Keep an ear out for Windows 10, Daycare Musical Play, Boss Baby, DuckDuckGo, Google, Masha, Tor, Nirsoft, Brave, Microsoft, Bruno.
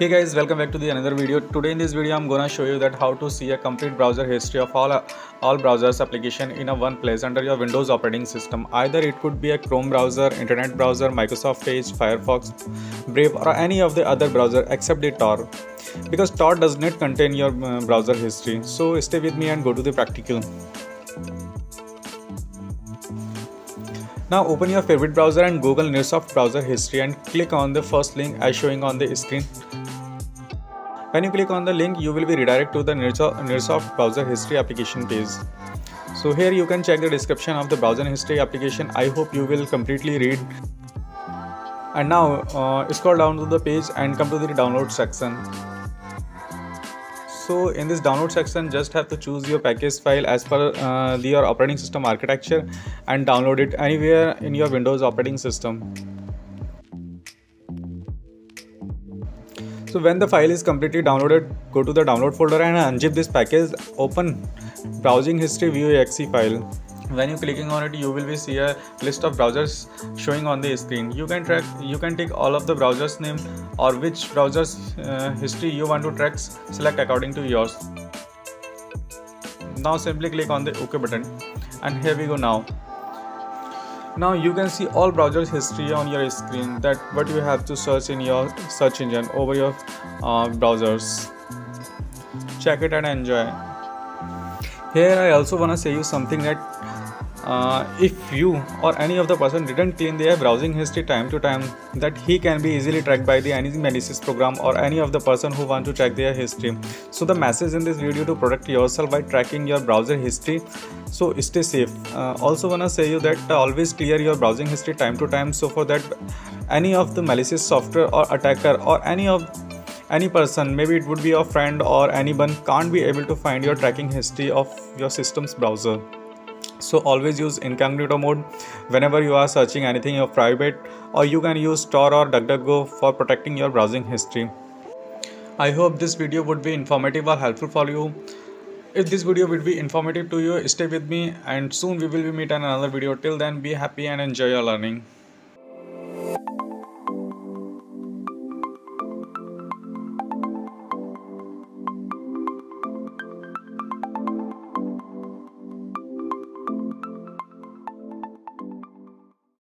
Hey guys, welcome back to the another video. Today in this video I'm gonna show you that how to see a complete browser history of all browsers application in a one place under your Windows operating system. Either it could be a Chrome browser, Internet browser, Microsoft Edge, Firefox, Brave or any of the other browser except the Tor, because Tor does not contain your browser history. So stay with me and go to the practical. Now open your favorite browser and Google Nirsoft browser history and click on the first link as showing on the screen. When you click on the link, you will be redirected to the Nirsoft browser history application page. So here you can check the description of the browser history application. I hope you will completely read. And now scroll down to the page and come to the download section. So in this download section, just have to choose your package file as per your operating system architecture and download it anywhere in your Windows operating system. So when the file is completely downloaded, go to the download folder and unzip this package. Open browsing history view.exe file. When you clicking on it, you will be see a list of browsers showing on the screen. You can take all of the browsers name or which browsers history you want to track, select according to yours. Now simply click on the OK button and here we go. Now you can see all browsers history on your screen, that what you have to search in your search engine over your browsers. Check it and enjoy. Here I also wanna say you something that if you or any of the person didn't clean their browsing history time to time, that he can be easily tracked by the any malicious program or any of the person who want to track their history. So the message in this video to protect yourself by tracking your browser history. So stay safe. Also wanna say you that always clear your browsing history time to time, so for that any of the malicious software or attacker or any person, maybe it would be your friend or anyone, can't be able to find your tracking history of your system's browser. So always use incognito mode whenever you are searching anything in private, or you can use Tor or DuckDuckGo for protecting your browsing history. I hope this video would be informative or helpful for you. If this video would be informative to you, stay with me and soon we will meet on another video. Till then, be happy and enjoy your learning.